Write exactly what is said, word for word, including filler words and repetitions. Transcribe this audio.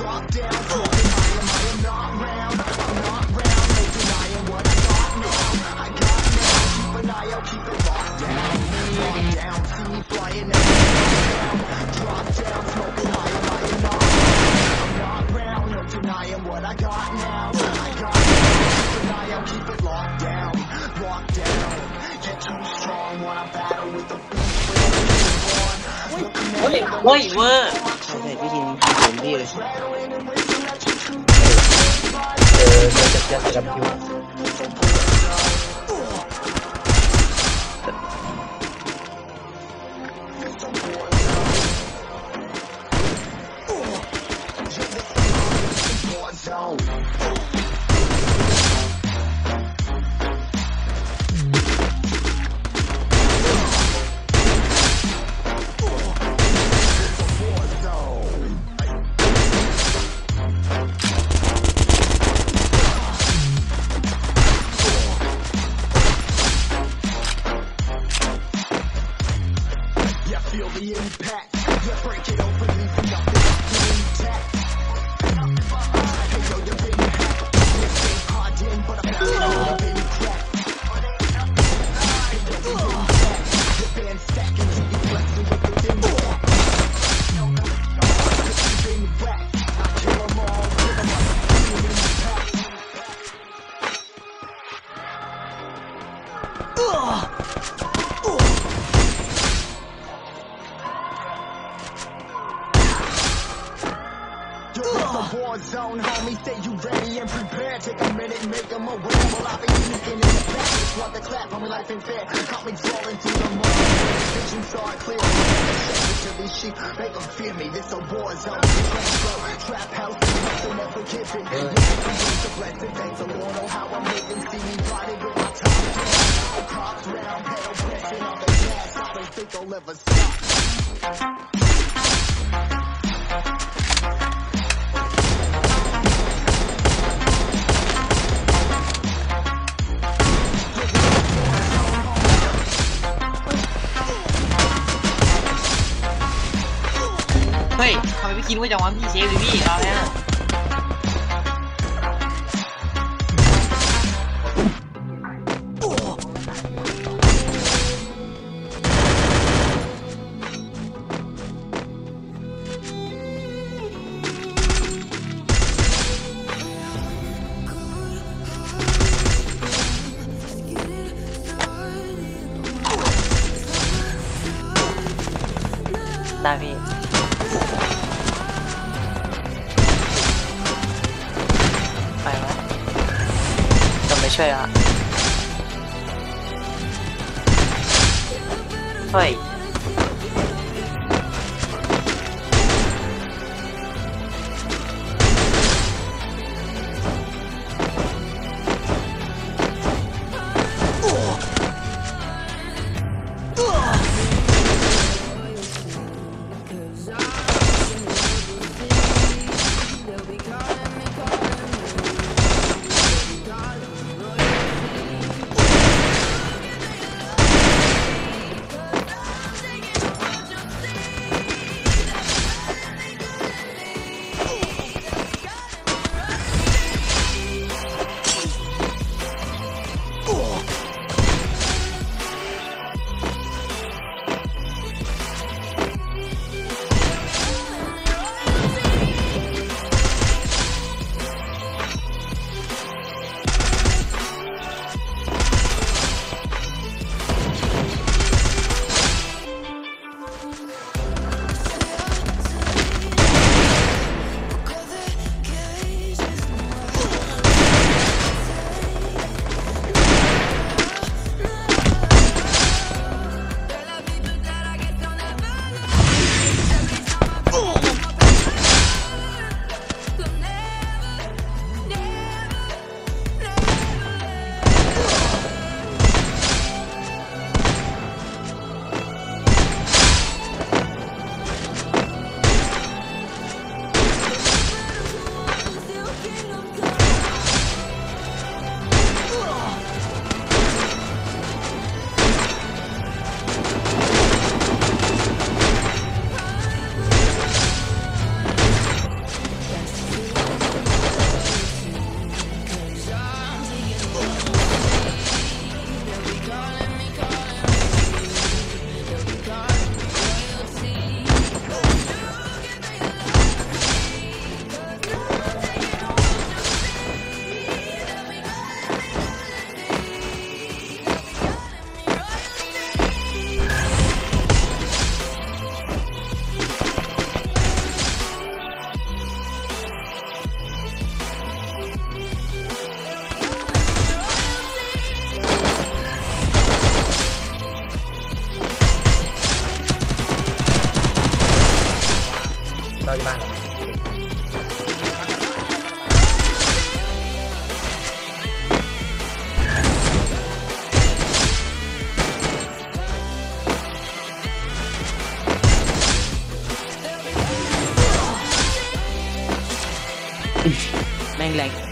drop down, talking higher, I am not round, I'm not round, they denying what I got now, I got now, keep an eye out, keep it locked down, locked down, see me flying out, drop down, smoking higher, I am not round, I'm not round, no denying what I got now, I got now, keep an eye out, keep it locked down, locked down, get too strong when I battle with the beast, wait, wait, what? Okay, we can do this.กินไว้จากวันพี่เชฟหรือพี่เราเนี่ยได้พี่ใช่อะเฮ้ย แม่งแรง